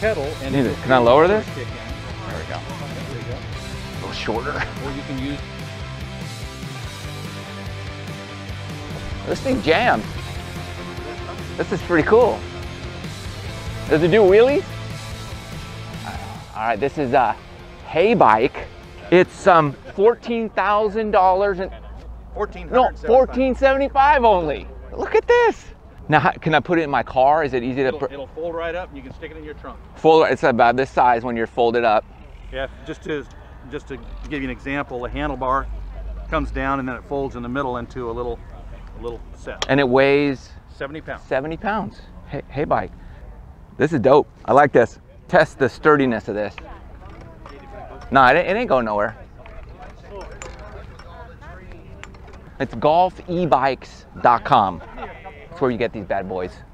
pedal and can I lower this? There we go. A little shorter. Or you can use. This thing jammed. This is pretty cool. Does it do wheelies? All right, this is a Heybike. It's $14,000 and $1,475 only. Look at this. Now, can I put it in my car? Is it easy to? It'll fold right up, and you can stick it in your trunk. Fold. It's about this size when you're folded up. Yeah. Just to give you an example, the handlebar comes down, and then it folds in the middle into a little set. And it weighs 70 pounds. 70 pounds. Heybike. This is dope. I like this. Test the sturdiness of this. No, it ain't going nowhere. It's golfebikes.com. That's where you get these bad boys.